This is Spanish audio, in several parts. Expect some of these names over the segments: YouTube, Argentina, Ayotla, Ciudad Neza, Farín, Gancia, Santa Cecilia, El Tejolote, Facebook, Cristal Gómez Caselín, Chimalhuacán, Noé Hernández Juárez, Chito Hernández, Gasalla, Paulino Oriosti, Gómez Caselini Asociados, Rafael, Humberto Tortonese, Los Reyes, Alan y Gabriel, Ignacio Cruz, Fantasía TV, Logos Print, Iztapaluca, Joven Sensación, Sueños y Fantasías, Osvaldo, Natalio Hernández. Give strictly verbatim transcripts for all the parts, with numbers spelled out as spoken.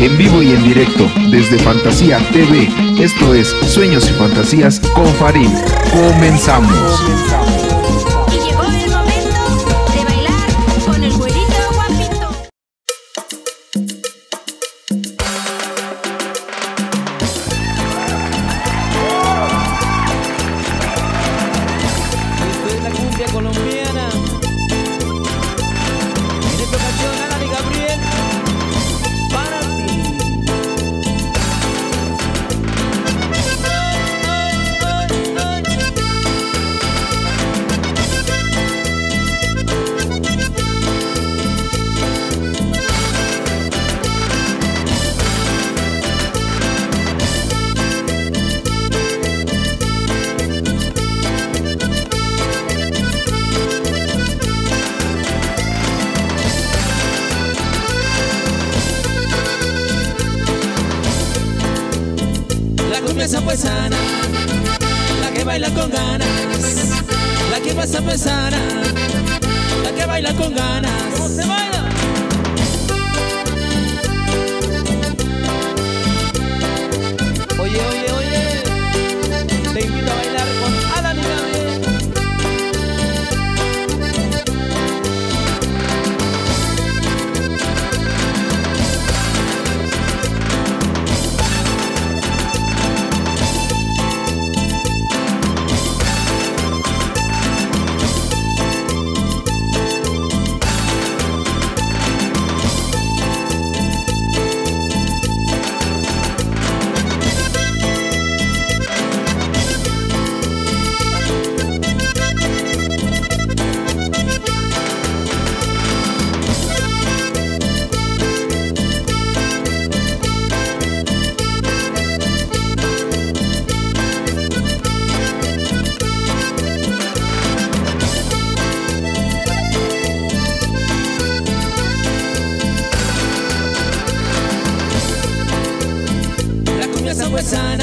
en vivo y en directo desde Fantasía T V. Esto es Sueños y Fantasías con Farín. Comenzamos. Y llegó el momento de bailar con el güerito guapito. Esto es la cumbia colombiana. En esta ocasión, Alan y Gabriel. Esa pues sana, la que baila con ganas, la que pasa pues sana, la que baila con ganas. ¿Cómo se baila? Oye, oye, oye, te invito a bailar con Alan y Gabriel.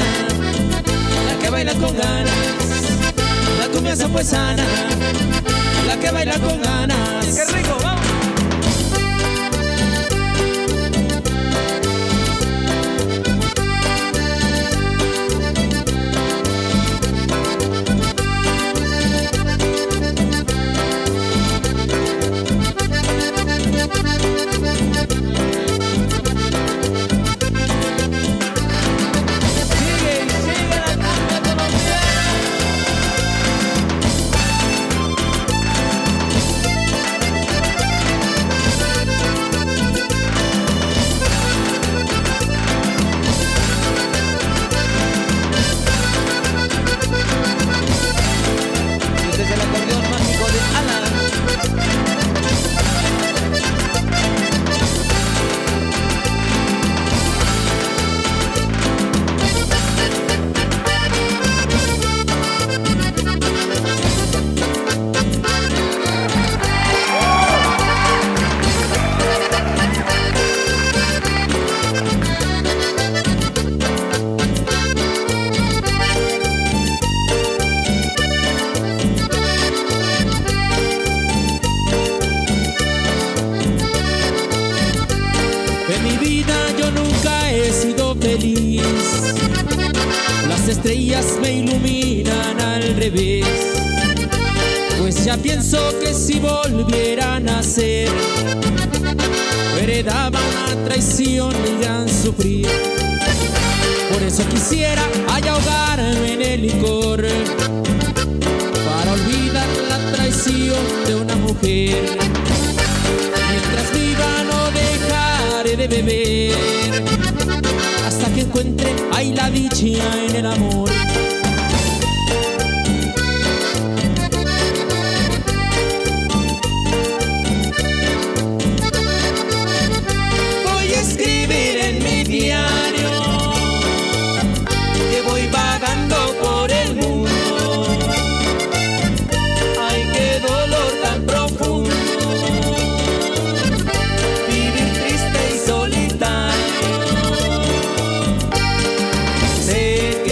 La que baila con ganas, la cumbia zambuesana, la que baila con ganas. ¡Qué rico! ¡Vamos! Estrellas me iluminan al revés, pues ya pienso que si volviera a nacer heredaba una traición y gran sufrir. Por eso quisiera ahogarme en el licor para olvidar la traición de una mujer. Mientras viva no dejaré de beber hasta que encuentre ahí la dicha en el amor. Voy a escribir en mi diario que voy vagando por el mundo. Ay, qué dolor tan profundo, vivir triste y solitario.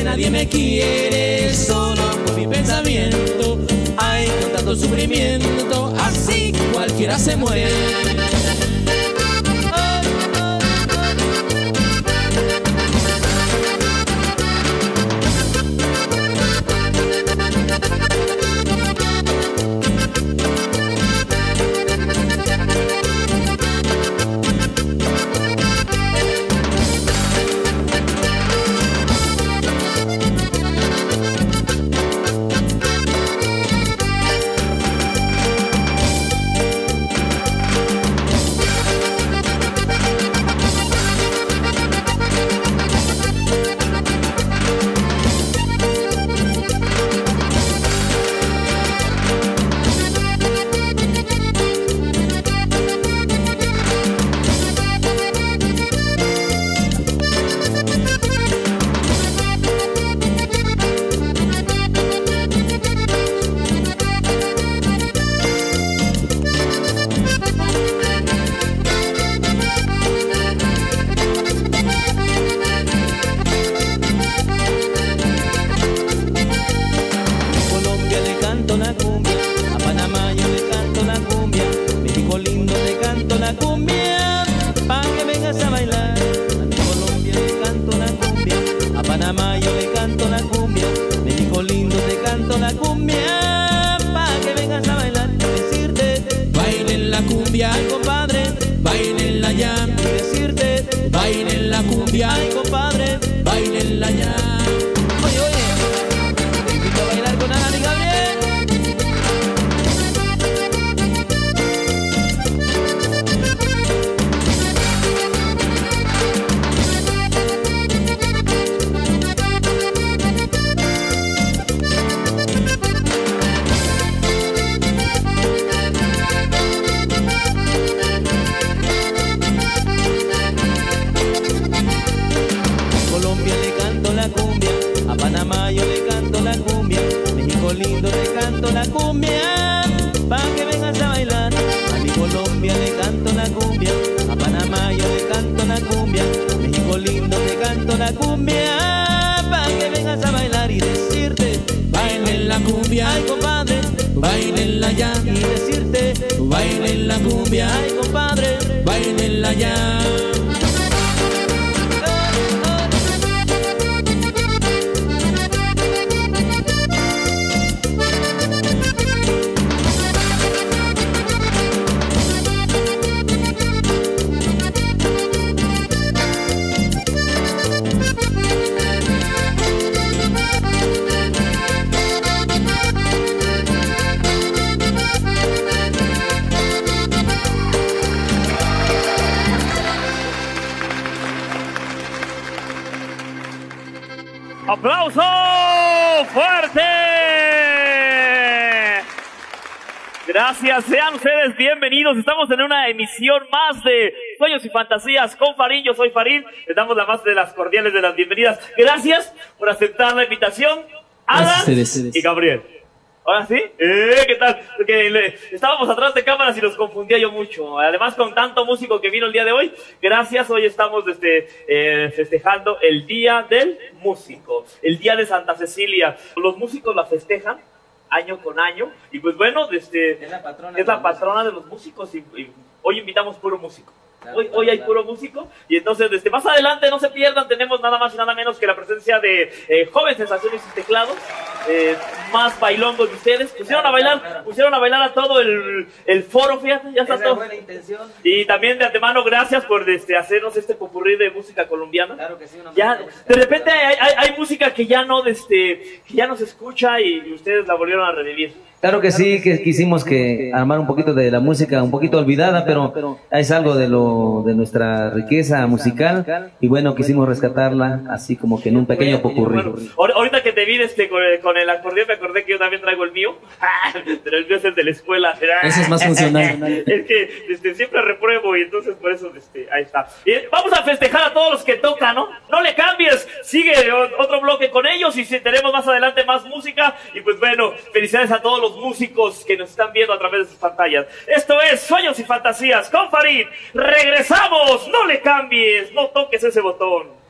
Nadie me quiere, solo con mi pensamiento hay tanto sufrimiento, así cualquiera se muere. Oh, oh, oh. Panamá yo le canto la cumbia, México lindo te canto la cumbia, pa' que vengas a bailar y decirte, bailen la cumbia, ay compadre, bailenla ya, y decirte, bailen la cumbia, ay compadre, bailenla ya. Oye, oye, te invito a bailar con Alan y Gabriel. Lindo te canto la cumbia, pa' que vengas a bailar. A mi Colombia le canto la cumbia, a Panamá yo le canto la cumbia, México lindo te canto la cumbia, pa' que vengas a bailar y decirte, bailen la cumbia, ay compadre, bailenla ya, y decirte, bailen la cumbia, ay compadre, bailenla ya. ¡Aplauso fuerte! Gracias, sean ustedes bienvenidos. Estamos en una emisión más de Sueños y Fantasías con Farín. Yo soy Farín. Les damos la más de las cordiales de las bienvenidas. Gracias por aceptar la invitación, Alan y Gabriel. ¿Ahora sí? Eh, ¿Qué tal? Porque le, estábamos atrás de cámaras y los confundía yo mucho. Además, con tanto músico que vino el día de hoy, gracias, hoy estamos desde, eh, festejando el Día del Músico, el Día de Santa Cecilia. Los músicos la festejan año con año y pues bueno, desde, es la patrona, es la patrona de los músicos y, y hoy invitamos puro músico. Hoy, hoy hay puro músico y entonces desde más adelante no se pierdan, tenemos nada más y nada menos que la presencia de eh, Joven Sensaciones y Teclados, eh, más bailongos de ustedes, pusieron a bailar, pusieron a bailar a todo el, el foro, fíjate, ya está todo. Y también de antemano gracias por este, hacernos este popurrí de música colombiana. Claro que sí, una ya, de repente hay, hay, hay música que ya no este, que ya no se escucha y, y ustedes la volvieron a revivir. Claro que sí, que quisimos que armar un poquito de la música, un poquito olvidada, pero es algo de lo de nuestra riqueza musical y bueno, quisimos rescatarla así como que en un pequeño popurrí. Bueno, ahorita que te vi este, con, el, con el acordeón me acordé que yo también traigo el mío, pero el mío es el de la escuela. Ese es más funcional. Es que este, siempre repruebo y entonces por eso este, ahí está. Y vamos a festejar a todos los que tocan, ¿no? No le cambies, sigue otro bloque con ellos y si tenemos más adelante más música y pues bueno, felicidades a todos los músicos que nos están viendo a través de sus pantallas. Esto es Sueños y Fantasías con Farid. Regresamos, no le cambies, no toques ese botón.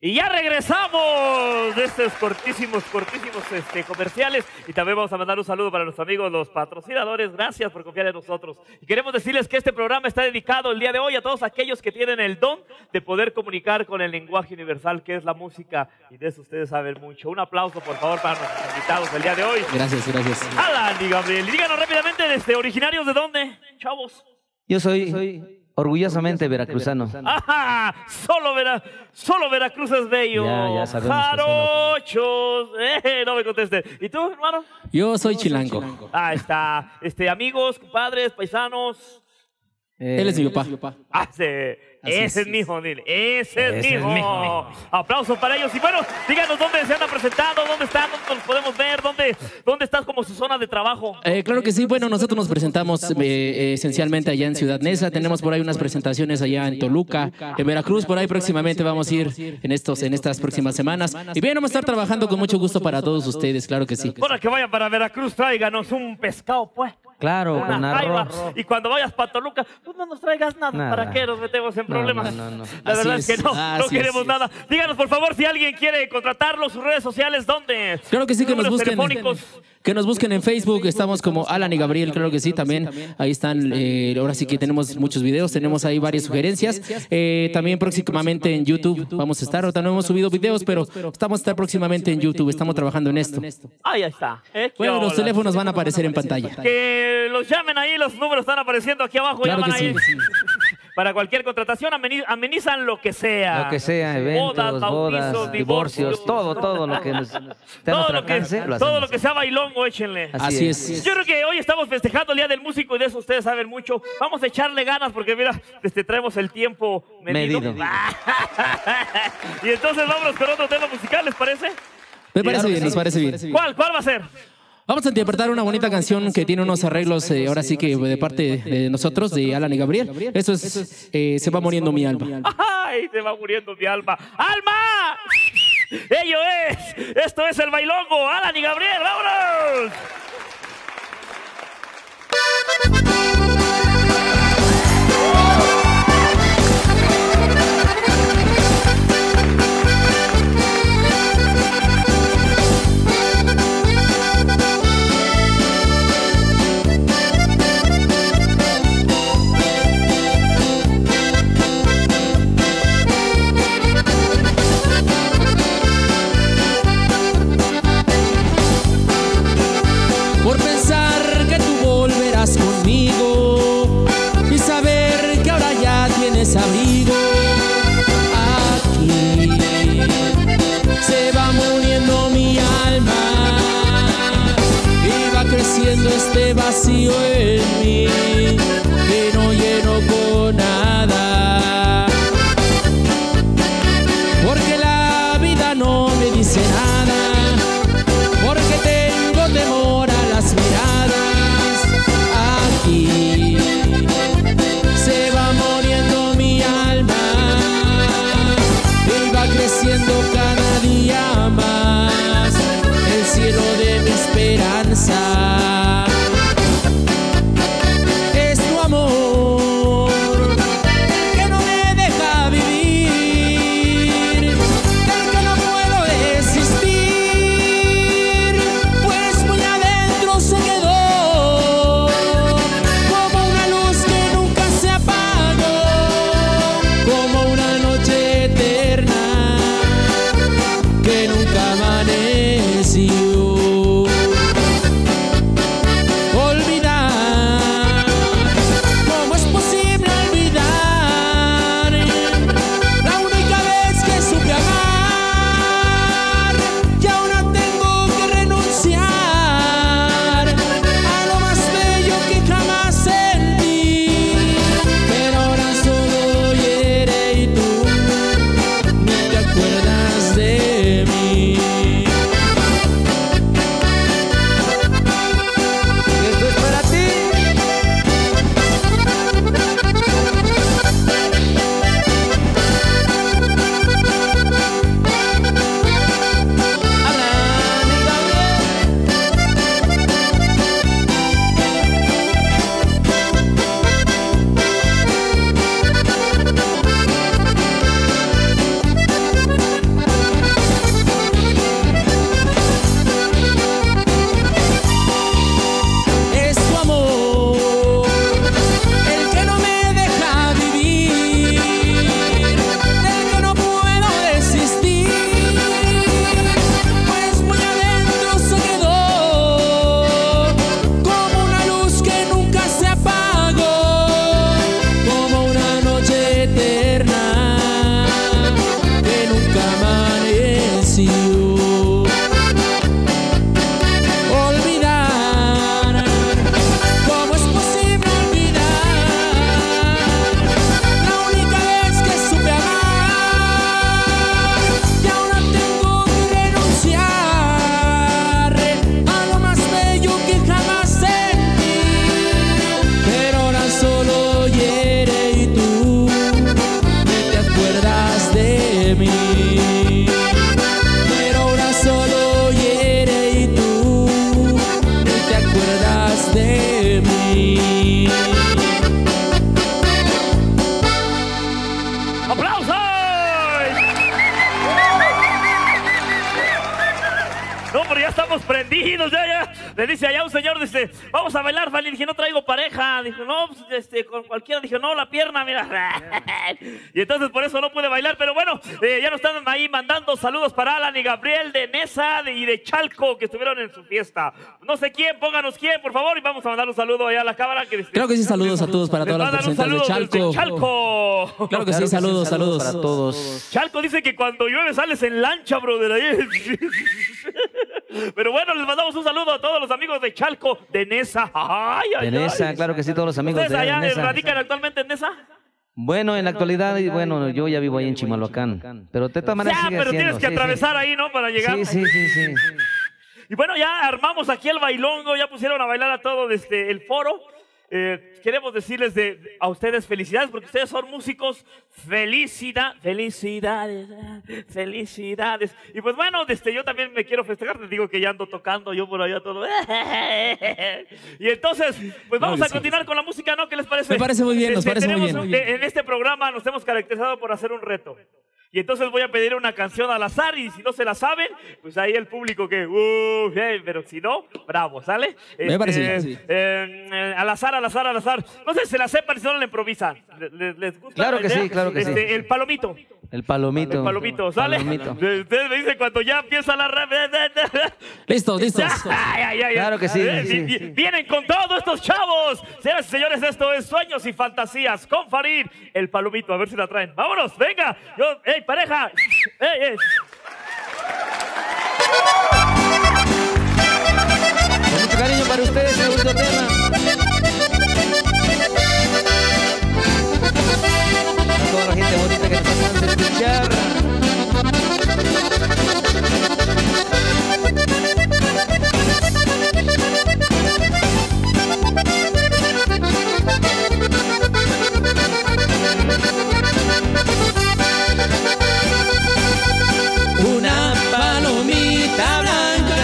Y ya regresamos de estos cortísimos, cortísimos este, comerciales. Y también vamos a mandar un saludo para los amigos, los patrocinadores. Gracias por confiar en nosotros. Y queremos decirles que este programa está dedicado el día de hoy a todos aquellos que tienen el don de poder comunicar con el lenguaje universal que es la música. Y de eso ustedes saben mucho. Un aplauso, por favor, para nuestros invitados del día de hoy. Gracias, gracias. Alan y Gabriel. Y díganos rápidamente, desde originarios de dónde, chavos. Yo soy... soy... Orgullosamente veracruzano. veracruzano. ¡Ajá! Solo, Vera, solo Veracruz es bello. Ya, ya sabemos. ¡Jarochos! Eh, no me conteste. ¿Y tú, hermano? Yo soy no, chilango. Soy chilango. Ah, está. Este, amigos, compadres, paisanos. Eh, Él es mi papá. Ah, sí. Ese es, es mi hijo, dile. Ese es, es mi hijo. Aplausos para ellos. Y bueno, díganos dónde se han presentado, dónde están, dónde nos podemos ver, dónde, dónde estás como su zona de trabajo. Eh, claro que sí. Bueno, nosotros nos presentamos eh, esencialmente allá en Ciudad Neza. Tenemos por ahí unas presentaciones allá en Toluca, en Veracruz. Por ahí próximamente vamos a ir en, estos, en estas próximas semanas. Y bien, vamos a estar trabajando con mucho gusto para todos ustedes, claro que sí. Bueno, que vayan para Veracruz, tráiganos un pescado, pues. Claro, una con arroz. Y cuando vayas para Toluca, pues no nos traigas nada. nada. ¿Para qué nos metemos en problemas? No, no, no, no. La así verdad es que no, ah, no queremos es. nada. Díganos, por favor, si alguien quiere contratarlos, sus redes sociales, ¿dónde? Claro que sí, que nos busquen. Que nos busquen en Facebook, estamos como Alan y Gabriel, claro que sí, también ahí están, eh, ahora sí que tenemos muchos videos, tenemos ahí varias sugerencias, eh, también próximamente en YouTube vamos a estar, ahorita no hemos subido videos, pero estamos a estar próximamente en YouTube, estamos trabajando en esto. Ahí está. Bueno, los teléfonos van a aparecer en pantalla. Que los llamen ahí, los números están apareciendo aquí abajo, claro llaman que ahí. Sí. Para cualquier contratación amenizan lo que sea. Lo que sea, eventos, bodas, bautizos, bodas, divorcios, todo, todo lo que nos, nos todo, lo que, lo todo lo que sea bailongo, échenle. Así, Así es. es. Yo creo que hoy estamos festejando el Día del Músico y de eso ustedes saben mucho. Vamos a echarle ganas porque mira, este, traemos el tiempo medido. medido. Y entonces vámonos con otro tema musical, ¿les parece? Me parece bien, nos parece bien. ¿Cuál, cuál va a ser? Vamos a interpretar una bonita canción que tiene unos arreglos, eh, ahora sí que de parte de nosotros, de Alan y Gabriel. Eso es eh, Se va muriendo mi alma. ¡Ay, se va muriendo mi alma! ¡Alma! ¡Ello es! Esto es El Bailongo, Alan y Gabriel. ¡Vámonos! Abrigo aquí, se va muriendo mi alma y va creciendo este vacío en mí que no lleno con nada, porque la vida no me dice nada, porque tengo temor a las miradas aquí. Cada día más el cielo de mi esperanza es tu amor que no me deja vivir, del que no puedo desistir, pues muy adentro se quedó como una luz que nunca se apagó, como una noche eterna que nunca amaneció. Olvidar, ¿cómo es posible olvidar? La única vez que supe amar y ahora tengo que renunciar a lo más bello que jamás sentí, pero ahora solo hiere y tú ni te acuerdas de mí. No, pero ya estamos prendidos, ya, ya. Le dice allá un señor, dice, vamos a bailar, Farín. Dije, no traigo pareja. Dijo, no, pues, este, con cualquiera. Dije, no, la pierna, mira. Y entonces por eso no pude bailar. Pero bueno, eh, ya nos están ahí mandando saludos para Alan y Gabriel de Neza y de Chalco, que estuvieron en su fiesta. No sé quién, pónganos quién, por favor. Y vamos a mandar un saludo allá a la cámara. Que les... Creo que sí, saludos a todos para todas las personas de Chalco. Chalco. Claro, claro que sí, que saludos, saludos, saludos para todos. Chalco dice que cuando llueve sales en lancha, brother. Ahí. Pero bueno, les mandamos un saludo a todos los amigos de Chalco, de Neza. Ay, ay, de Neza, ay, claro que sí, todos los amigos de Neza. ¿Ustedes allá radican actualmente en Neza? Bueno, en la actualidad, y bueno, yo ya vivo ahí en Chimalhuacán. Pero de todas maneras sigue siendo. Ya, pero tienes que atravesar ahí, ¿no? Para llegar. Sí, sí, sí, sí. Y bueno, ya armamos aquí el bailongo, ya pusieron a bailar a todo desde el foro. Eh, queremos decirles de, de, a ustedes felicidades, porque ustedes son músicos. Felicidad, felicidades, felicidades. Y pues bueno, desde yo también me quiero festejar. Les digo que ya ando tocando yo por allá todo. Y entonces, pues vamos no, a continuar sí. con la música, ¿no? ¿Qué les parece? Me parece muy bien, nos parece muy bien, muy bien. En este programa nos hemos caracterizado por hacer un reto. Y entonces voy a pedir una canción al azar, y si no se la saben, pues ahí el público que, uh, hey, pero si no, bravo, ¿sale? Este, Me parece bien, sí. eh, eh, al azar, al azar, al azar. No sé, se la sepan, si no la improvisan. ¿Les, les gusta? Claro que sí, claro que este, sí. El palomito. El palomito. El palomito, ¿sale? Palomito. Ustedes me dicen cuando ya empieza la... Listos, listos. Ay, ay, ay, claro que sí, eh, sí, sí. Vienen con todo estos chavos. Señoras y señores, esto es Sueños y Fantasías con Farín. El palomito, a ver si la traen. Vámonos, venga. Yo, ¡ey, pareja! ¡Ey, ey! Con mucho cariño para ustedes, segundo tema. A toda la gente bonita que está pasando a escuchar. Una palomita blanca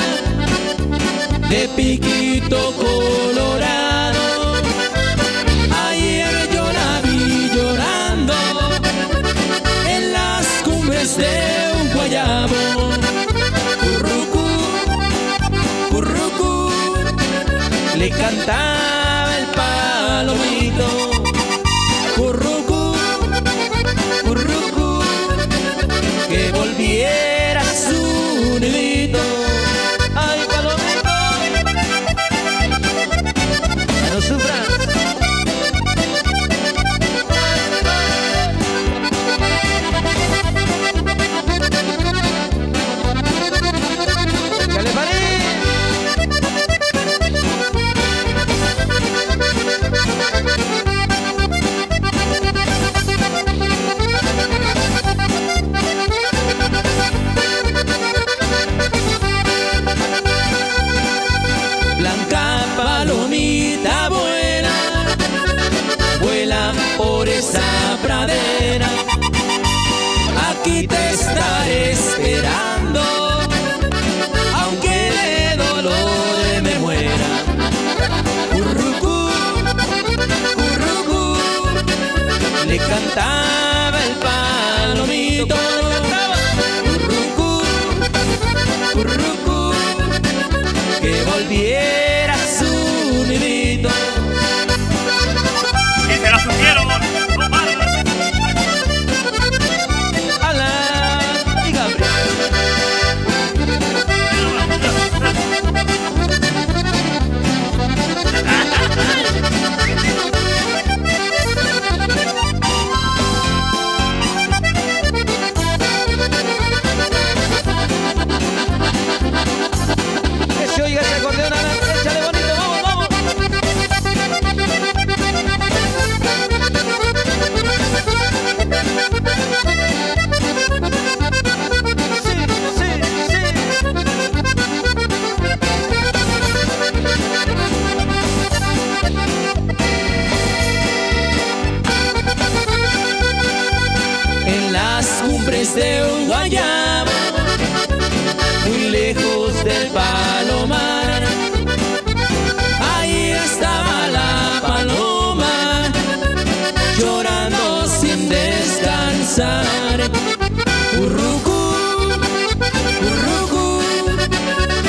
de piquito colorado, ayer yo la vi llorando en las cumbres de un guayabo. Currucú, currucú, le cantaba el palomito. Aquí te estaré esperando, aunque de dolor me muera. Currucú, currucú, le cantaba el palomito. Currucú, currucú, que volviera a su nidito. Y se la supieron, de un guayabo, muy lejos del palomar. Ahí estaba la paloma, llorando sin descansar. Currucú, currucú,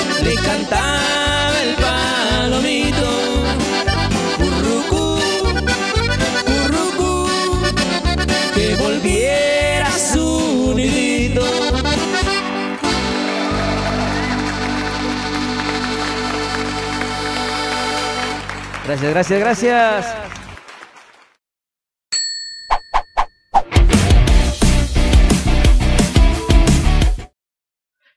Gracias, gracias, gracias. gracias.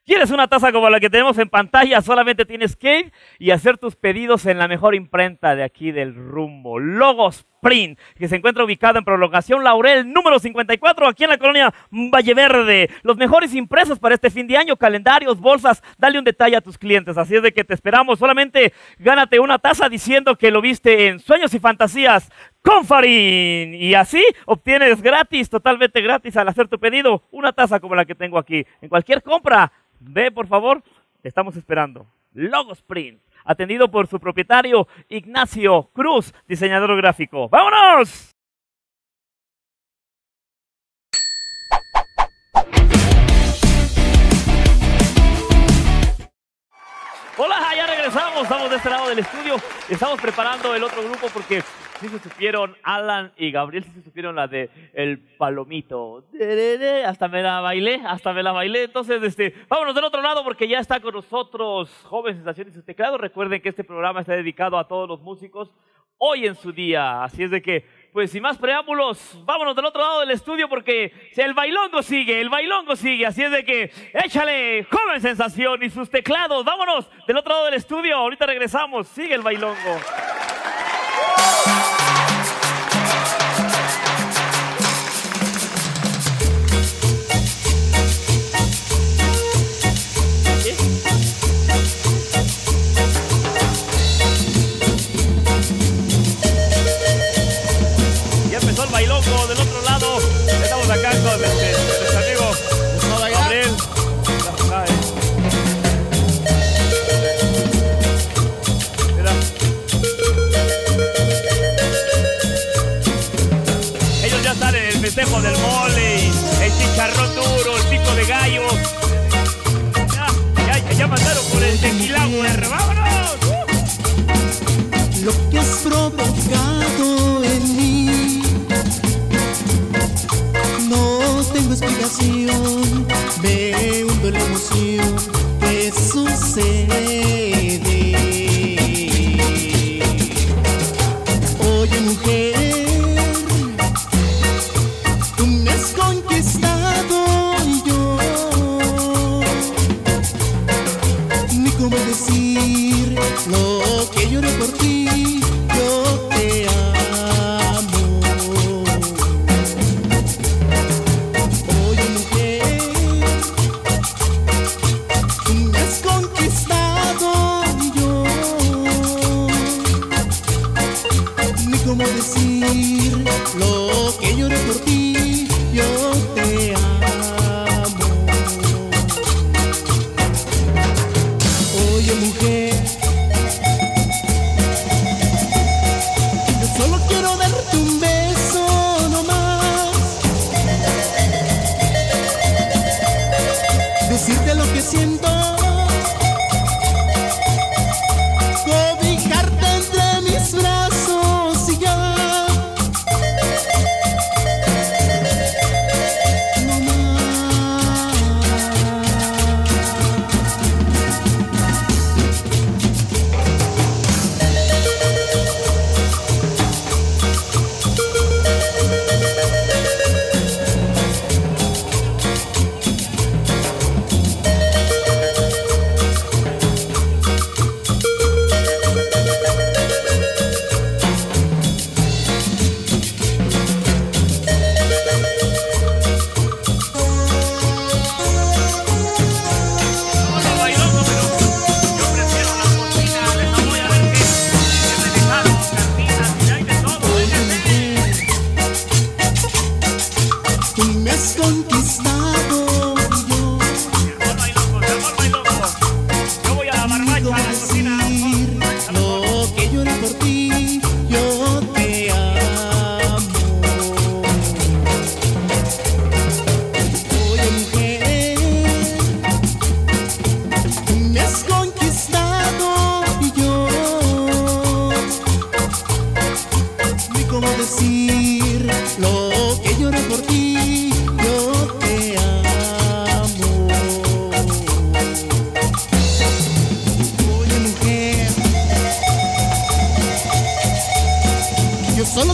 ¿Quieres una taza como la que tenemos en pantalla? Solamente tienes que ir y hacer tus pedidos en la mejor imprenta de aquí del rumbo, Logos Print, que se encuentra ubicado en Prolongación Laurel, número cincuenta y cuatro, aquí en la colonia Valle Verde. Los mejores impresos para este fin de año, calendarios, bolsas, dale un detalle a tus clientes. Así es de que te esperamos. Solamente gánate una taza diciendo que lo viste en Sueños y Fantasías con Farín. Y así obtienes gratis, totalmente gratis, al hacer tu pedido, una taza como la que tengo aquí. En cualquier compra, ve, por favor, te estamos esperando. Logos Print, atendido por su propietario Ignacio Cruz, diseñador gráfico. ¡Vámonos! Hola, ya regresamos, estamos de este lado del estudio. Estamos preparando el otro grupo porque sí se supieron Alan y Gabriel, sí se supieron la de El Palomito. Hasta me la bailé, hasta me la bailé. Entonces, este, vámonos del otro lado porque ya está con nosotros Joven Sensación y sus teclados. Recuerden que este programa está dedicado a todos los músicos hoy en su día. Así es de que, pues sin más preámbulos, vámonos del otro lado del estudio porque el bailongo sigue, el bailongo sigue. Así es de que, échale Joven Sensación y sus teclados. Vámonos del otro lado del estudio. Ahorita regresamos. Sigue el bailongo. Del otro lado, estamos acá con nuestros amigos Gabriel. Mira. Ellos ya están en el festejo del mole, el chicharrón duro, el pico de gallo. Ya, ya, ya pasaron por el tequilagüe. ¡Vámonos! Uh. Lo que has provocado en mí, no tengo explicación, me hundo en la emoción que sucede. Oye mujer, tú me has conquistado y yo ni cómo decir lo que lloré por ti. Yo te amo. Lo que lloré por ti, yo te amo. Oye mujer, yo solo quiero darte un beso nomás, decirte lo que siento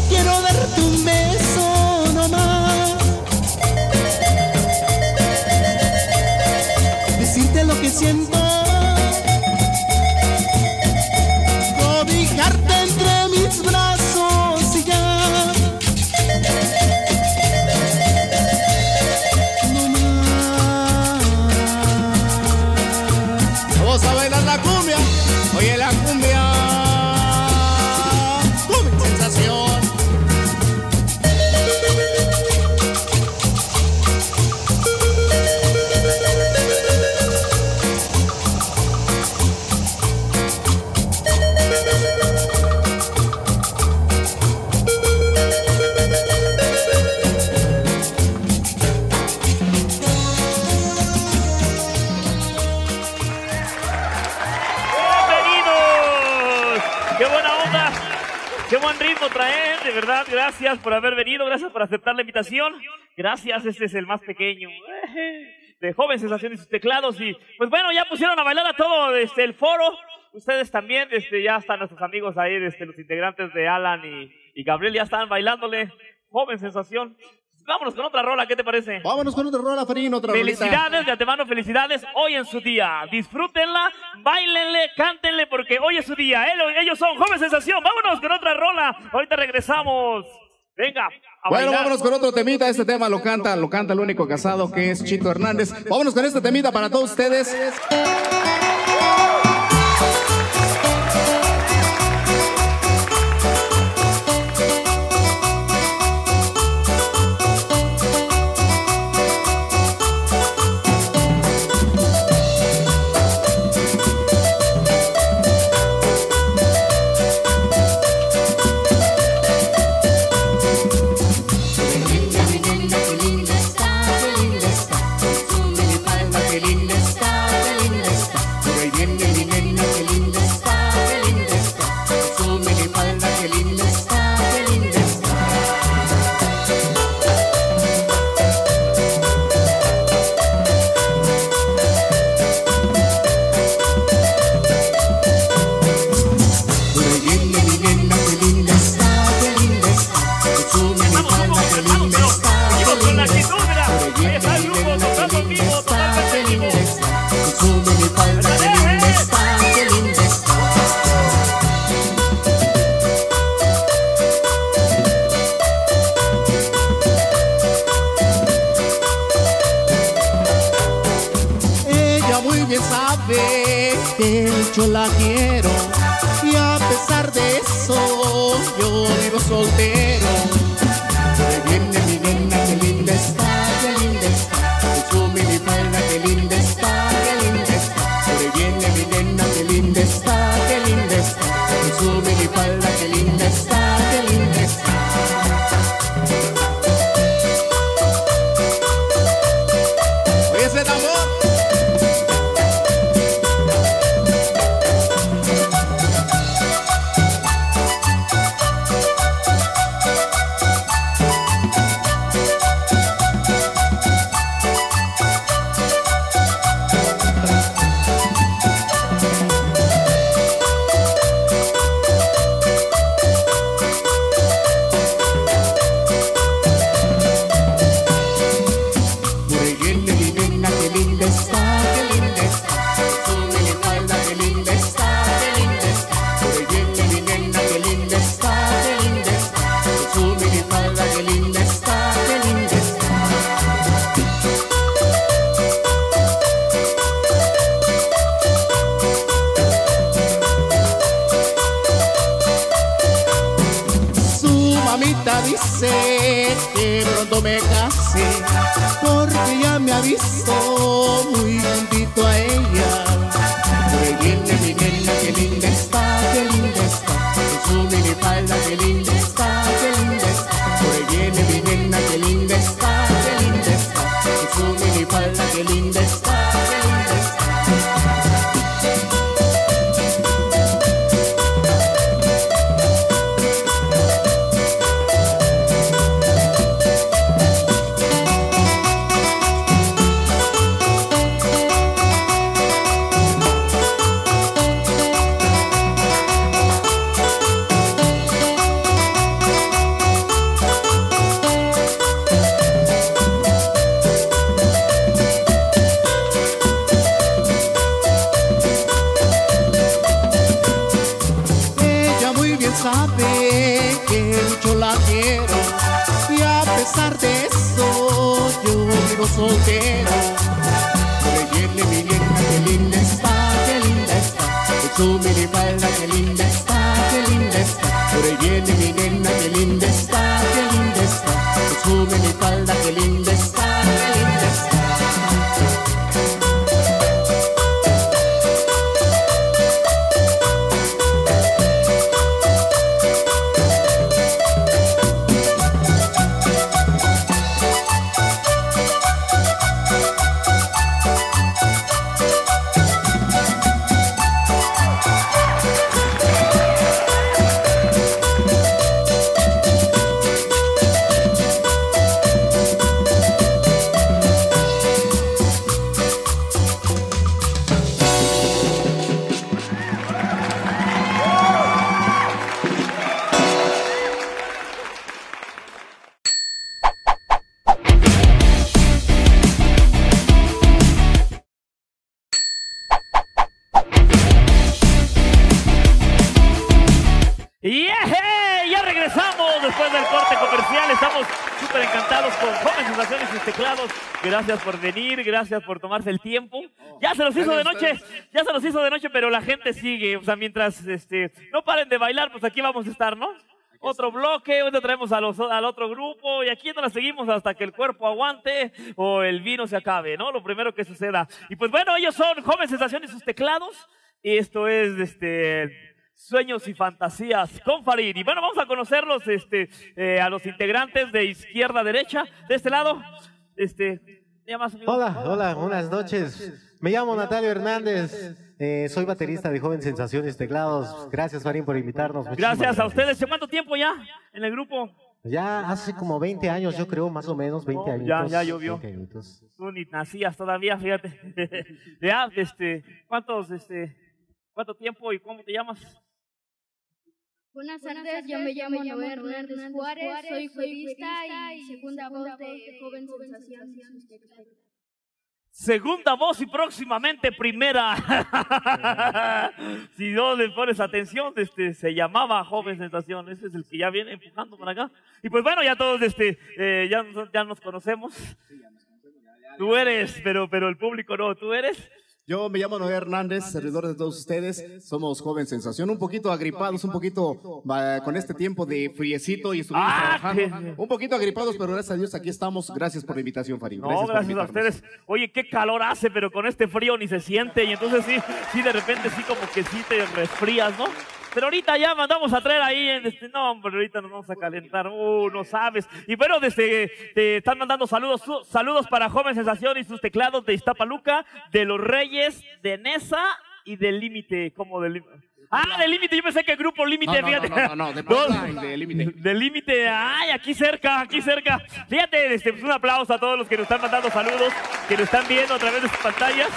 quiero darte un beso nomás, decirte lo que siento, cobijarte entre mis brazos y ya, nomás. Vamos a bailar la cumbia, oye la cumbia. Traer, de verdad, gracias por haber venido, gracias por aceptar la invitación, gracias, este es el más pequeño de Joven Sensación y sus teclados, y pues bueno, ya pusieron a bailar a todo desde el foro, ustedes también, desde ya están nuestros amigos ahí, desde los integrantes de Alan y, y Gabriel, ya están bailándole, Joven Sensación. Vámonos con otra rola, ¿qué te parece? Vámonos con otra rola, Farín, otra rola. Felicidades, rolita. De antemano, felicidades, hoy en su día. Disfrútenla, báilenle, cántenle, porque hoy es su día. Ellos son Joven Sensación. Vámonos con otra rola. Ahorita regresamos. Venga. A bueno, bailar. Vámonos con otro temita. Este tema lo canta, lo canta el único casado que es Chito Hernández. Vámonos con este temita para todos ustedes. Yo la quiero y a pesar de eso yo vivo soltero. Que viene mi nena, qué linda está, qué linda está. Que sube mi falda, qué linda está, qué linda está. Que viene mi nena, qué linda está, qué linda está. Que sube mi falda, qué linda está, qué linda está. Oye ese tambor. sabe que yo la quiero, y a pesar de eso yo vivo soltero. Leyendo mi vieja, qué linda está, qué linda está. Hecho mi rivalda, qué linda está, qué linda está. Leyendo mi nena, qué linda está, qué linda está. Hecho mi falda, qué linda está, qué linda está. Gracias por venir, gracias por tomarse el tiempo. Ya se los hizo de noche, ya se los hizo de noche, pero la gente sigue. O sea, mientras este, no paren de bailar, pues aquí vamos a estar, ¿no? Otro bloque, hoy te traemos a los, al otro grupo y aquí no la seguimos hasta que el cuerpo aguante o el vino se acabe, ¿no? Lo primero que suceda. Y pues bueno, ellos son Joven Sensación y sus teclados. Y esto es este... Sueños y Fantasías con Farín. Y bueno, vamos a conocerlos este, eh, a los integrantes de izquierda a derecha. De este lado, este... Hola, hola, hola, buenas noches. Buenas noches. Me llamo Natalio Hernández, eh, soy baterista de Joven Sensaciones Teclados. Gracias, Farín, por invitarnos. Gracias, gracias a ustedes. ¿Cuánto tiempo ya en el grupo? Ya hace como veinte años, yo creo, más o menos, veinte años. Ya, ya llovió. Tú ni nacías todavía, fíjate. Ya, este, ¿cuántos, este, ¿cuánto tiempo y cómo te llamas? Buenas tardes, yo me llamo Noé Hernández Juárez, soy periodista y segunda voz de Joven Sensación. Segunda voz y próximamente primera. Si no le pones atención, este, se llamaba Joven Sensación, ese es el que ya viene empujando por acá. Y pues bueno, ya todos este, eh, ya, ya nos conocemos. Tú eres, pero, pero el público no, tú eres... Yo me llamo Noé Hernández, servidor de todos ustedes, somos Joven Sensación, un poquito agripados, un poquito uh, con este tiempo de friecito y estuvimos ah, trabajando, qué... un poquito agripados, pero gracias a Dios aquí estamos, gracias por la invitación, Farín. No, gracias, gracias a ustedes. Oye, qué calor hace, pero con este frío ni se siente, y entonces sí, sí de repente sí como que sí te resfrías, ¿no? Pero ahorita ya mandamos a traer ahí, en este, no, hombre, ahorita nos vamos a calentar, uh, no sabes. Y bueno, desde, te están mandando saludos, su, saludos para Joven Sensación y sus teclados de Iztapaluca, de Los Reyes, de Neza y del Límite, como del... Ah, de Límite, yo pensé que el grupo Límite, no, fíjate. No, no, no, no, de, no de Límite. De Límite, ay, aquí cerca, aquí cerca. Fíjate, este, pues un aplauso a todos los que nos están mandando saludos, que nos están viendo a través de sus pantallas.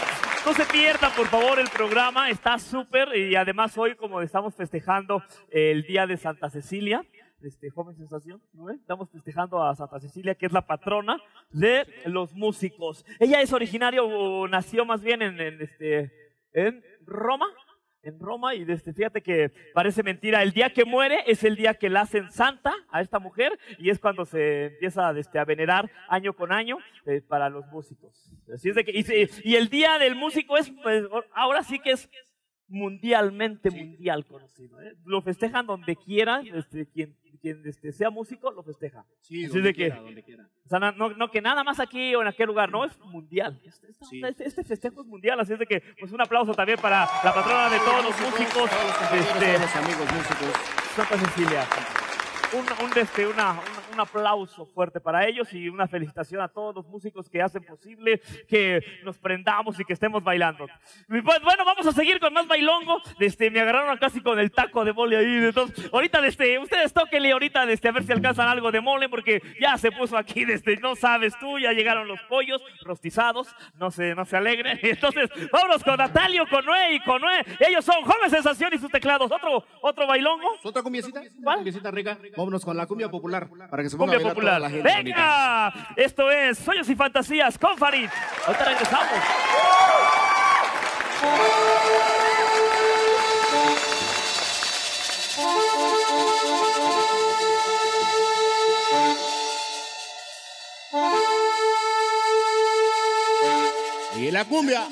No se pierdan, por favor, el programa, está súper. Y además hoy, como estamos festejando el Día de Santa Cecilia, este, Joven Sensación, ¿no? Estamos festejando a Santa Cecilia, que es la patrona de los músicos. Ella es originaria, o nació más bien en, en, este, en Roma. En Roma, y desde, fíjate que parece mentira, el día que muere es el día que la hacen santa a esta mujer, y es cuando se empieza desde, a venerar año con año eh, para los músicos. Así es de que, y, y el día del músico es, pues, ahora sí que es mundialmente mundial conocido. ¿eh? Lo festejan donde quiera, este, quien, quien este, sea músico lo festeja. Sí, así donde es de quiera, que, donde quiera. O sea, no, no que nada más aquí o en aquel lugar, no, es mundial. Este, sí. este, este festejo es mundial, así es de que pues un aplauso también para la patrona de todos los músicos. Este, los amigos músicos. Santa Cecilia. Un, un, este, una, un, un aplauso fuerte para ellos y una felicitación a todos los músicos que hacen posible que nos prendamos y que estemos bailando. Y pues, bueno, vamos a seguir con más bailongo. Este, me agarraron casi con el taco de mole ahí. Entonces, ahorita, este, ustedes tóquenle ahorita este, a ver si alcanzan algo de mole, porque ya se puso aquí, este, no sabes tú, ya llegaron los pollos rostizados, no se, no se alegren. Entonces, vámonos con Natalio, con Noé y con Noé. Ellos son Joven Sensación y sus teclados. Otro, otro bailongo. Otra cumbiecita, ¿vale? Cumbiecita rica. Vámonos con la cumbia popular para que se ponga a bailar toda la gente. ¡Venga! Bonita. Esto es Sueños y Fantasías con Farid. Ahorita regresamos. la cumbia.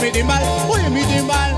¡Oye mi timbal! ¡Oye mi timbal!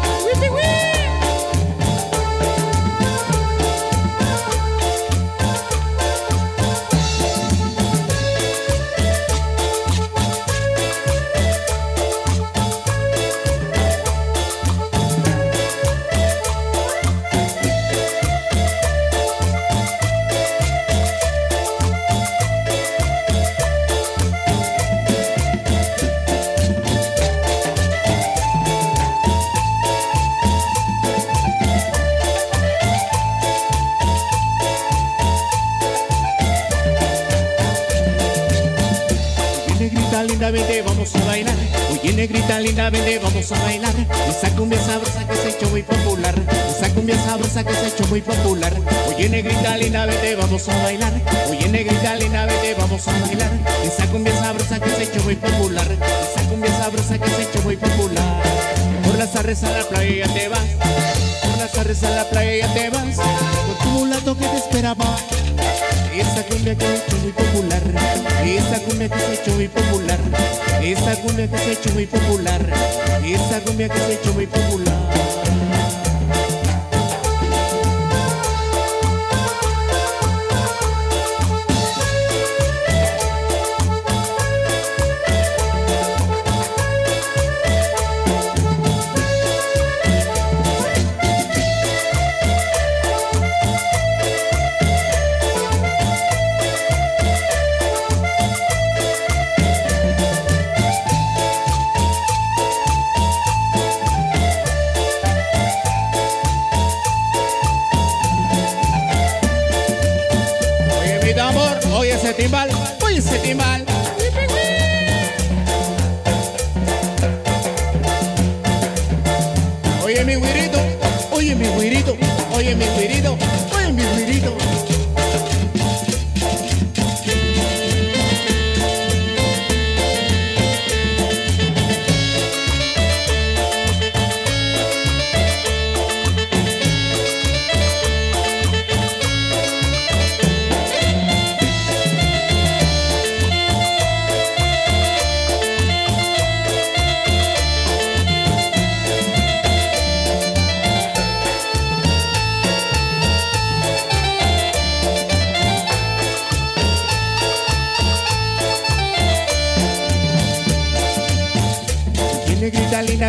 Vamos a bailar, oye negrita linda, vente, vamos a bailar. Esa cumbia sabrosa que se ha hecho muy popular, esa cumbia sabrosa que se ha hecho muy popular. Oye negrita linda, vente, vamos a bailar. Oye negrita linda, vente, vamos a bailar. Esa cumbia sabrosa que se ha hecho muy popular, esa cumbia sabrosa que se ha hecho muy popular. Por las arres a la playa ya te vas, por las arres a la playa ya te vas, con tu mulato que te esperaba. Esa cumbia que se ha hecho muy popular, esa cumbia que se ha hecho muy popular, esa cumbia que se ha hecho muy popular, esa cumbia que se ha hecho muy popular. Timbal, oye ese timbal. Oye mi güirito, oye mi güirito, oye mi güirito, oye mi güirito.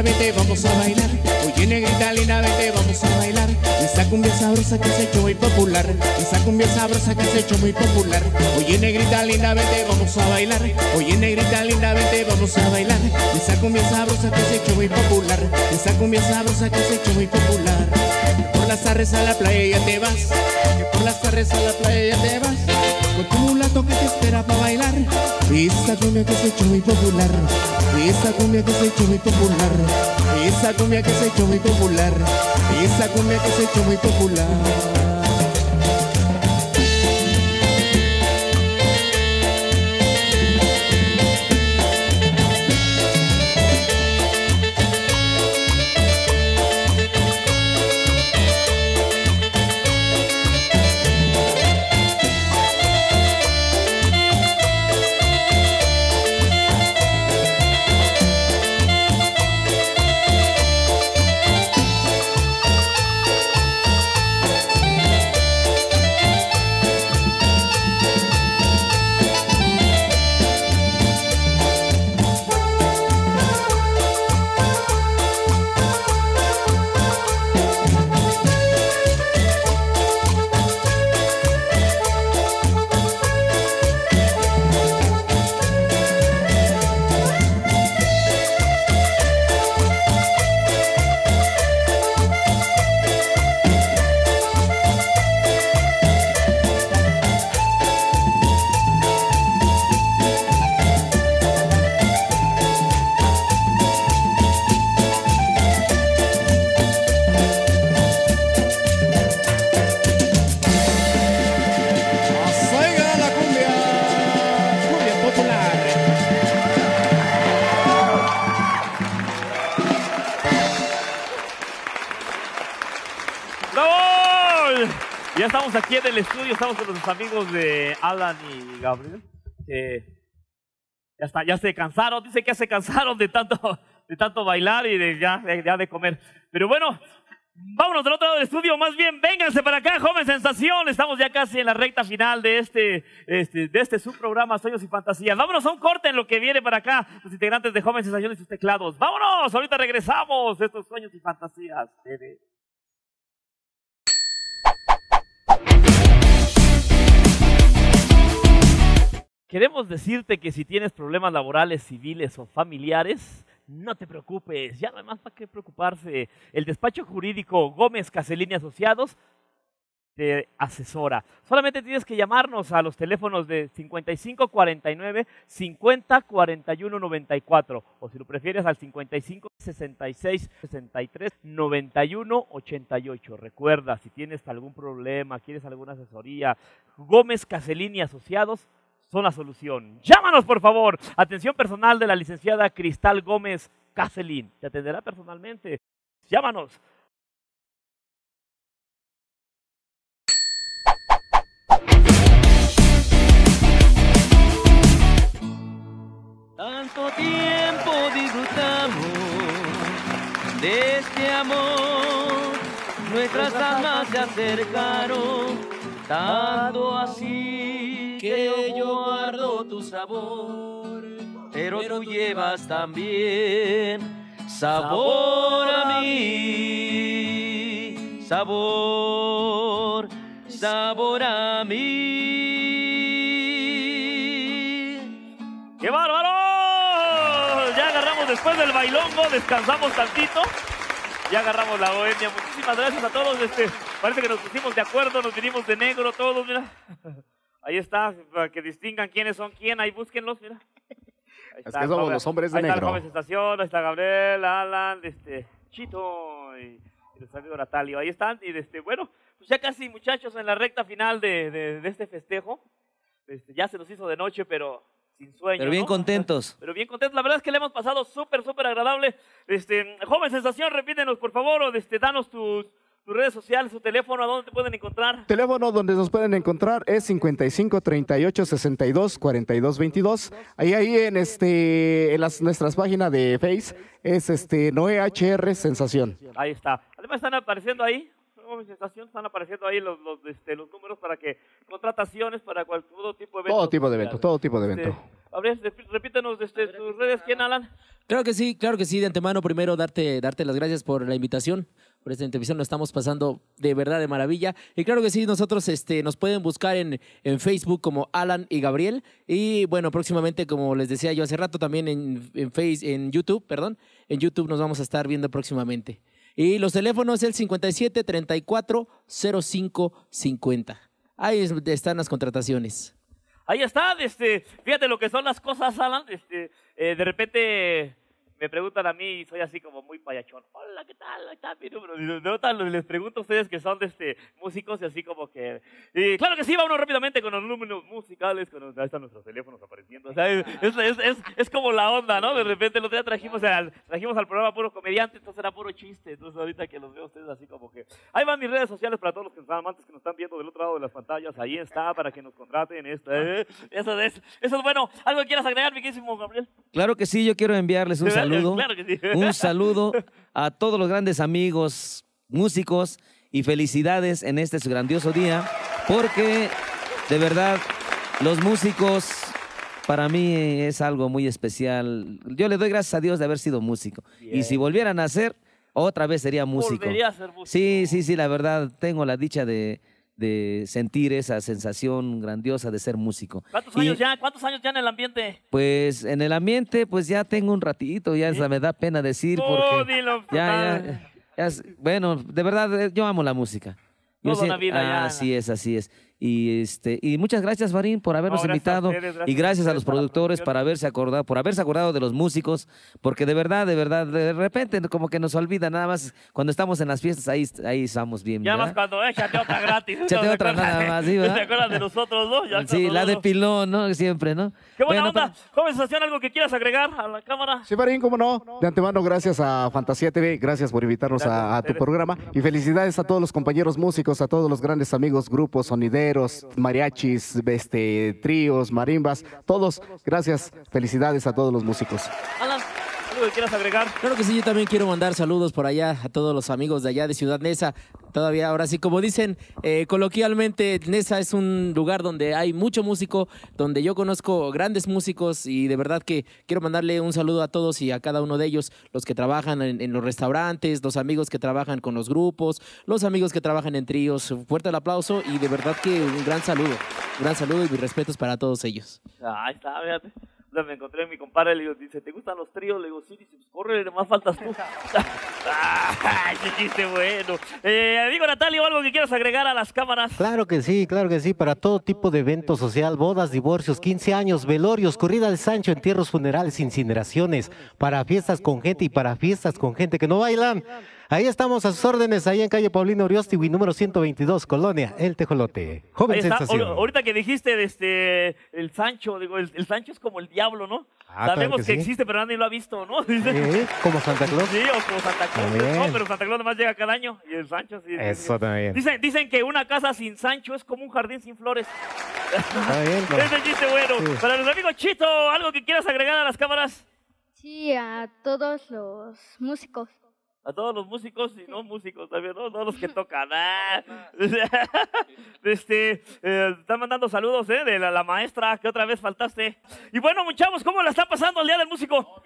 Vete, vamos a bailar. Oye negrita linda, vete, vamos a bailar. Esa cumbia sabrosa que se ha hecho muy popular, esa cumbia sabrosa que se ha hecho muy popular. Oye negrita linda, vete, vamos a bailar. Oye negrita linda, vete, vamos a bailar. Esa cumbia sabrosa que se ha hecho muy popular, esa cumbia sabrosa que se ha hecho muy popular. Por las arres a la playa ya te vas, que por las arres a la playa ya te vas, con tu mulato que te espera para bailar. Esa cumbia que se ha hecho muy popular, esa cumbia que se ha hecho muy popular, esa cumbia que se ha hecho muy popular, esa cumbia que se ha hecho muy popular. Ya estamos aquí en el estudio, estamos con los amigos de Alan y Gabriel. Eh, ya, está, ya se cansaron, dice que ya se cansaron de tanto, de tanto bailar y de ya, de ya de comer. Pero bueno, vámonos del otro lado del estudio, más bien vénganse para acá, Joven Sensación. Estamos ya casi en la recta final de este, este, de este subprograma Sueños y Fantasías. Vámonos a un corte en lo que viene para acá, los integrantes de Joven Sensación y sus teclados. Vámonos, ahorita regresamos de estos Sueños y Fantasías T V. Queremos decirte que si tienes problemas laborales, civiles o familiares, no te preocupes, ya no hay más para qué preocuparse. El despacho jurídico Gómez Caselini Asociados te asesora. Solamente tienes que llamarnos a los teléfonos de cincuenta y cinco, cuarenta y nueve, cincuenta, cuarenta y uno, noventa y cuatro o si lo prefieres al cincuenta y cinco, sesenta y seis, sesenta y tres, noventa y uno, ochenta y ocho. Recuerda, si tienes algún problema, quieres alguna asesoría, Gómez Caselini Asociados son la solución. Llámanos, por favor. Atención personal de la licenciada Cristal Gómez Caselín. Te atenderá personalmente. Llámanos. Tanto tiempo disfrutamos de este amor. Nuestras almas se acercaron, tanto así que yo guardo tu sabor, pero, pero tú llevas también sabor a mí, sabor, sabor a mí. ¡Qué bárbaro! Ya agarramos después del bailongo, descansamos tantito. Ya agarramos la bohemia. Muchísimas gracias a todos. Este, parece que nos pusimos de acuerdo, nos vinimos de negro todos, mira. Ahí está, para que distingan quiénes son quién, ahí búsquenlos, mira. Ahí es está, que somos los hombres de ahí negro. Ahí está la Joven Sensación, ahí está Gabriel, Alan, este, Chito y, y nuestro amigo Natalio. Ahí están, y este, bueno, pues ya casi muchachos en la recta final de, de, de este festejo. Este, ya se nos hizo de noche, pero sin sueño. Pero bien, ¿no?, contentos. Pero bien contentos, la verdad es que le hemos pasado súper, súper agradable. Este, Joven Sensación, repítenos por favor, o este, danos tus... tus redes sociales, su teléfono, ¿a dónde te pueden encontrar? Teléfono donde nos pueden encontrar es cincuenta y cinco, treinta y ocho, sesenta y dos, cuarenta y dos, veintidós. Ahí, ahí en, este, en las, nuestras páginas de Face es este, Noé H R Sensación. Ahí está. Además están apareciendo ahí, Sensación, están apareciendo ahí los, los, este, los números para que, contrataciones para cual, todo tipo de evento. Todo tipo de evento, todo tipo de evento. Este, a ver, repítenos desde tus redes, ¿quién, Alan? Claro que sí, claro que sí. De antemano, primero, darte, darte las gracias por la invitación, por esta entrevista, nos estamos pasando de verdad de maravilla. Y claro que sí, nosotros este, nos pueden buscar en, en Facebook como Alan y Gabriel. Y bueno, próximamente, como les decía yo hace rato, también en, en, face, en YouTube, perdón, en YouTube nos vamos a estar viendo próximamente. Y los teléfonos es el cincuenta y siete, treinta y cuatro, cero cinco, cincuenta. Ahí están las contrataciones. Ahí está, este, fíjate lo que son las cosas, Alan. Este, eh, de repente me preguntan a mí y soy así como muy payachón. Hola, ¿qué tal? Ahí está mi número. Les pregunto a ustedes que son de este, músicos y así como que... Y claro que sí, vámonos rápidamente con los números musicales. Con los, ahí están nuestros teléfonos apareciendo. O sea, es, es, es, es, es como la onda, ¿no? De repente el otro día trajimos al, trajimos al programa puro comediante, entonces era puro chiste. Entonces ahorita que los veo a ustedes así como que... Ahí van mis redes sociales para todos los que nos están, amantes que nos están viendo del otro lado de las pantallas. Ahí está, para que nos contraten. Esto, ¿eh? Eso es, eso es bueno. ¿Algo que quieras agregar, mi queridísimo Gabriel? Claro que sí, yo quiero enviarles un saludo. Saludo, claro que sí. Un saludo a todos los grandes amigos, músicos, y felicidades en este grandioso día, porque de verdad los músicos para mí es algo muy especial. Yo le doy gracias a Dios de haber sido músico. Bien. Y si volvieran a ser, otra vez sería músico. Volvería a ser músico. Sí, sí, sí, la verdad tengo la dicha de... de sentir esa sensación grandiosa de ser músico. ¿Cuántos años y, ya? ¿Cuántos años ya en el ambiente? Pues en el ambiente, pues ya tengo un ratito, ya, ¿sí?, me da pena decir. Oh, dilo, ya, ya, ya, bueno, de verdad, yo amo la música. Toda yo, la vida, ah, ya. Así es, así es. Y, este, y muchas gracias, Farín, por habernos no, invitado. Ustedes, gracias y gracias a, a los productores por haberse acordado, por haberse acordado de los músicos, porque de verdad, de verdad, de repente como que nos olvida, nada más cuando estamos en las fiestas, ahí, ahí estamos bien. Ya ¿verdad? Más cuando échate eh, otra gratis. Échate no otra nada más, ¿sí? ¿Te acuerdas de nosotros dos? Ya sí, la de pilón, ¿no? Siempre, ¿no? Qué buena bueno, onda. Pero... Joven Sensación, ¿algo que quieras agregar a la cámara? Sí, Farín, cómo no. De antemano, gracias a Fantasía T V, gracias por invitarnos gracias, a, a tu programa. Y felicidades a todos los compañeros músicos, a todos los grandes amigos, grupos, sonideros, mariachis, este, tríos, marimbas, todos, gracias, felicidades a todos los músicos. Alan, ¿algo que quieras agregar? Claro que sí, yo también quiero mandar saludos por allá a todos los amigos de allá de Ciudad Neza. Todavía ahora sí, como dicen eh, coloquialmente, Neza es un lugar donde hay mucho músico, donde yo conozco grandes músicos y de verdad que quiero mandarle un saludo a todos y a cada uno de ellos, los que trabajan en, en los restaurantes, los amigos que trabajan con los grupos, los amigos que trabajan en tríos. Fuerte el aplauso y de verdad que un gran saludo, un gran saludo y mis respetos para todos ellos. Ahí está, fíjate. Me encontré a mi compadre, le digo, dice, ¿te gustan los tríos? Le digo, sí, dice, pues corre, nomás faltas tú. ¡Ah, qué chiste bueno! Eh, amigo Natalio, ¿algo que quieras agregar a las cámaras? Claro que sí, claro que sí, para todo tipo de evento social, bodas, divorcios, quince años, velorios, corrida de Sancho, entierros, funerales, incineraciones, para fiestas con gente y para fiestas con gente que no bailan. Ahí estamos a sus órdenes, ahí en calle Paulino Oriosti, número ciento veintidós, Colonia, El Tejolote. Joven Sensación. Ahorita que dijiste de este, el Sancho, digo, el, el Sancho es como el diablo, ¿no? Ah, sabemos claro que, que sí. existe, pero nadie lo ha visto, ¿no? Sí, como Santa Claus. Sí, o como Santa Claus. No, pero Santa Claus nomás llega cada año y el Sancho sí. Eso sí. También. Dicen, dicen que una casa sin Sancho es como un jardín sin flores. Está bien. ¿No? Ese chiste bueno. Sí. Para los amigos Chito, ¿algo que quieras agregar a las cámaras? Sí, a todos los músicos. A todos los músicos y no músicos también, ¿no? Todos los que tocan. Ah. Este, eh, están mandando saludos, ¿eh? De la, la maestra, que otra vez faltaste. Y bueno, muchachos, ¿cómo la está pasando el Día del Músico?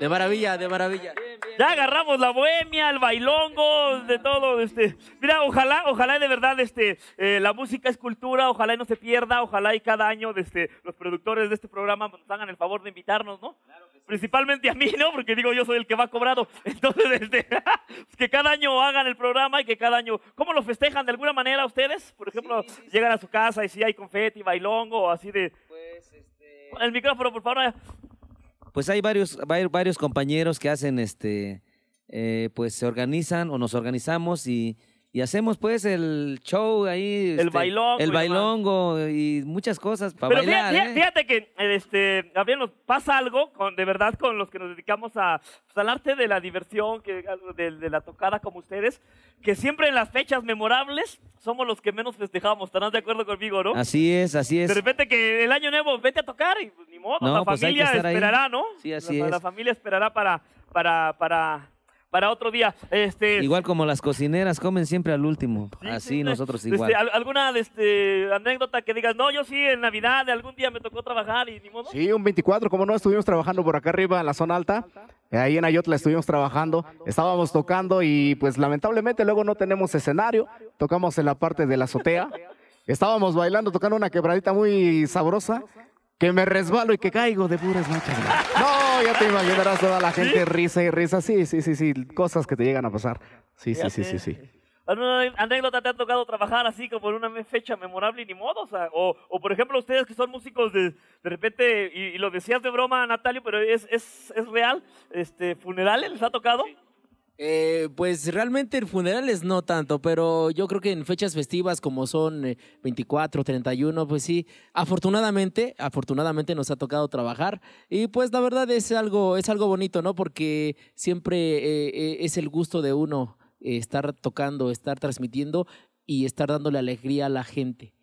De maravilla, de maravilla. Ya agarramos la bohemia, el bailongo, de todo. Este. Mira, ojalá, ojalá de verdad este, eh, la música es cultura, ojalá y no se pierda, ojalá y cada año este, los productores de este programa nos hagan el favor de invitarnos, ¿no? Claro. Principalmente a mí, ¿no? Porque digo, yo soy el que va cobrado. Entonces, este, que cada año hagan el programa y que cada año... ¿Cómo lo festejan de alguna manera ustedes? Por ejemplo, sí, sí, sí. Llegan a su casa y si sí hay confeti, bailongo o así de... Pues, este... El micrófono, por favor. Pues hay varios, varios compañeros que hacen, este... Eh, pues se organizan o nos organizamos y... Y hacemos pues el show ahí, el, este, bailongo, el bailongo y muchas cosas para Pero bailar. Pero fíjate, ¿eh? fíjate que, este, Gabriel, nos pasa algo con, de verdad con los que nos dedicamos a, pues, al arte de la diversión, que, de, de la tocada como ustedes, que siempre en las fechas memorables somos los que menos festejamos. ¿Estarás de acuerdo conmigo, no? Así es, así es. De repente que el año nuevo vete a tocar y pues, ni modo, no, la pues familia esperará, ahí. ¿No? Sí, así la, es. La familia esperará para... para, para Para otro día. Este... Igual como las cocineras comen siempre al último. Sí, así sí, nosotros igual. Este, ¿Alguna este, anécdota que digas, no, yo sí en Navidad algún día me tocó trabajar y ni modo? Sí, un veinticuatro, como no, estuvimos trabajando por acá arriba en la zona alta. Ahí en Ayotla estuvimos trabajando, estábamos tocando y pues lamentablemente luego no tenemos escenario. Tocamos en la parte de la azotea. Estábamos bailando, tocando una quebradita muy sabrosa. Que me resbalo y que caigo de puras manchas. No, ya te imaginarás toda la gente, ¿sí? Risa y risa. Sí, sí, sí, sí. Cosas que te llegan a pasar. Sí, sí, sí, sí, sí. ¿Alguna anécdota te ha tocado trabajar así como en una fecha memorable y ni modo? O, sea, o, o por ejemplo, ustedes que son músicos de, de repente, y, y lo decías de broma, Natalio, pero es, es, es real, este, ¿funerales les ha tocado? Sí. Eh, pues realmente en funerales no tanto, pero yo creo que en fechas festivas como son eh, veinticuatro, treinta y uno, pues sí, afortunadamente, afortunadamente nos ha tocado trabajar y pues la verdad es algo, es algo bonito, ¿no? Porque siempre eh, es el gusto de uno eh, estar tocando, estar transmitiendo y estar dándole alegría a la gente.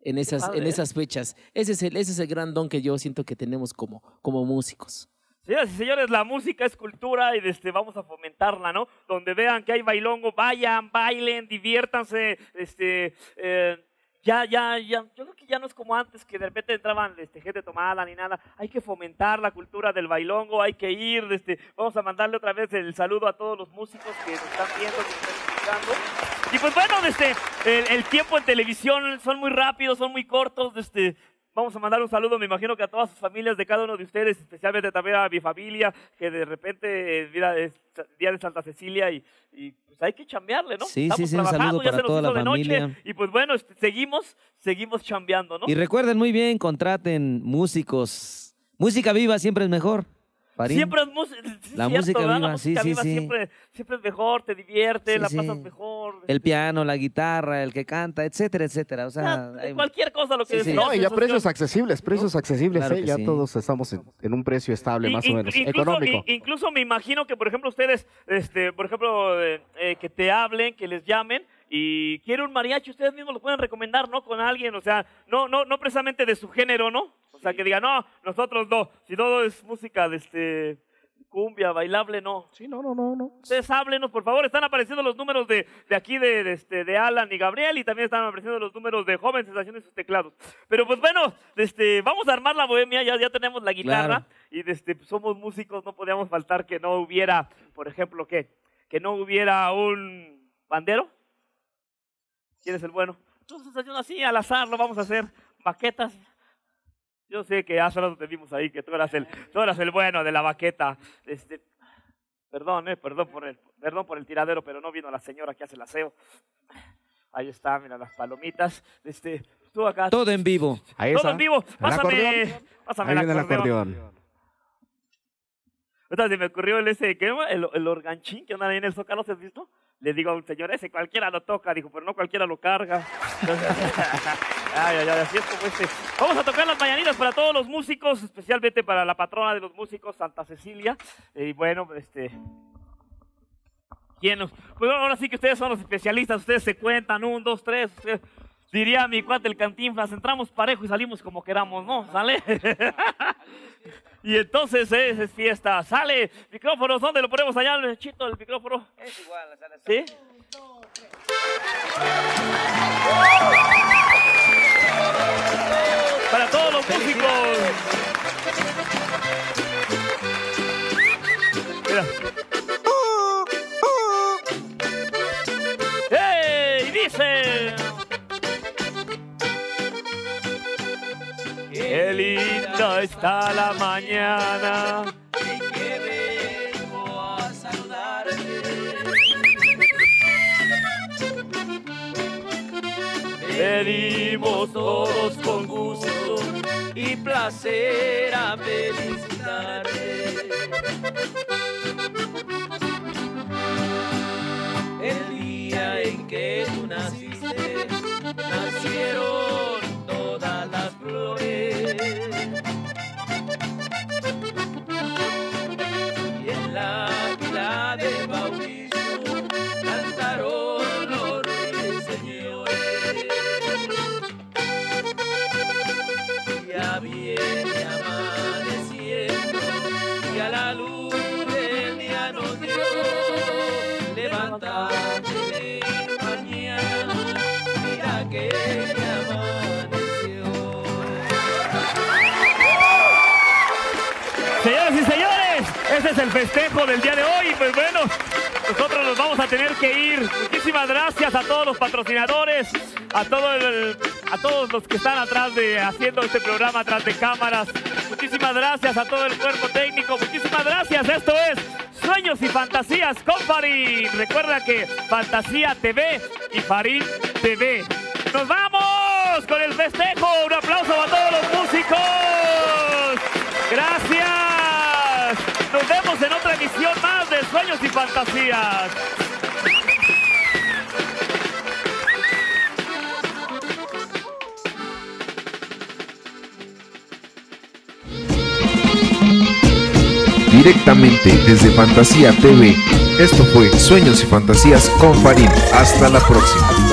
En esas, padre, en esas fechas. Ese es el, ese es el gran don que yo siento que tenemos como, como músicos. Señoras y señores, la música es cultura y este, vamos a fomentarla, ¿no? Donde vean que hay bailongo, vayan, bailen, diviértanse, este... Eh... Ya, ya, ya, yo creo que ya no es como antes que de repente entraban este, gente tomada ni nada. Hay que fomentar la cultura del bailongo, hay que ir, este, vamos a mandarle otra vez el saludo a todos los músicos que nos están viendo, que nos están escuchando. Y pues bueno, este, el, el tiempo en televisión son muy rápidos, son muy cortos, este... Vamos a mandar un saludo, me imagino que a todas sus familias de cada uno de ustedes, especialmente también a mi familia, que de repente, mira, es día de Santa Cecilia y, y pues hay que chambearle, ¿no? Sí, Estamos sí, sí, un saludo para toda la familia. Noche, y pues bueno, seguimos, seguimos chambeando, ¿no? Y recuerden muy bien, contraten músicos. Música viva siempre es mejor. Farín. Siempre es sí, la, cierto, música viva, la música sí, viva sí, siempre, siempre es mejor, te divierte, sí, la pasas sí. mejor. El piano, la guitarra, el que canta, etcétera, etcétera. O sea, ya, hay... Cualquier cosa lo que sí, sí. No, y ya precios accesibles, precios ¿no? accesibles, claro eh, ya sí. todos estamos en, en un precio estable, y, más in, o menos, incluso, económico. In, incluso me imagino que, por ejemplo, ustedes, este, por ejemplo, eh, eh, que te hablen, que les llamen, y quiere un mariachi, ustedes mismos lo pueden recomendar, ¿no? Con alguien, o sea, no, no, no precisamente de su género, ¿no? O sea, que diga, no, nosotros no. Si todo es música de este, cumbia, bailable, no. Sí, no, no, no, no. Ustedes háblenos, por favor. Están apareciendo los números de, de aquí, de, de, este, de Alan y Gabriel, y también están apareciendo los números de Joven Sensación y sus teclados. Pero pues bueno, este, vamos a armar la bohemia, ya, ya tenemos la guitarra, claro. y desde, pues, somos músicos, no podíamos faltar que no hubiera, por ejemplo, ¿qué? Que no hubiera un bandero. ¿Quién es el bueno? Entonces, así, al azar, lo vamos a hacer. Baquetas. Yo sé que hace rato te vimos ahí, que tú eras el, tú eras el bueno de la baqueta. Este, perdón, eh, perdón, por el, perdón por el tiradero, pero no vino la señora que hace el aseo. Ahí está, mira, las palomitas. Este, tú acá. Todo en vivo. Ahí está. Todo en vivo. Pásame, pásame el acordeón. acordeón. Entonces, se me ocurrió el ese, ¿qué? El, el organchín que anda ahí en el Zócalo, ¿has visto? Le digo a un señor, ese cualquiera lo toca, dijo, pero no cualquiera lo carga. Ay, ay, ay, así es como este. Vamos a tocar las mañanitas para todos los músicos, especialmente para la patrona de los músicos, Santa Cecilia. Y bueno, este... ¿Quién? Pues ahora sí que ustedes son los especialistas, ustedes se cuentan, un, dos, tres, ustedes... Diría mi cuate el Cantinflas, entramos parejo y salimos como queramos, ¿no? ¿Sale? Y entonces es, es fiesta. Sale, micrófonos, ¿dónde lo ponemos allá, el Chito, el micrófono? Es igual, sale. ¿Sí? Uno, dos, tres. Para todos los músicos. Mira. ¡Hey! Dice... Qué linda está la mañana y que vengo a saludarte. Venimos todos con gusto y placer a felicitarte. El día en que tú naciste, nacieron todas las flores, y en la pila de bautizo cantaron los reyes señores. Ya viene amaneciendo y a la luz del día nos dio, levántate de mañana, mira que este es el festejo del día de hoy. Pues bueno, nosotros nos vamos a tener que ir. Muchísimas gracias a todos los patrocinadores, a, todo el, a todos los que están atrás de haciendo este programa, atrás de cámaras. Muchísimas gracias a todo el cuerpo técnico. Muchísimas gracias. Esto es Sueños y Fantasías con Farín. Recuerda que Fantasía T V y Farín T V. ¡Nos vamos con el festejo! Un aplauso a todos los músicos. Gracias. Nos vemos en otra emisión más de Sueños y Fantasías. Directamente desde Fantasía T V, esto fue Sueños y Fantasías con Farín. Hasta la próxima.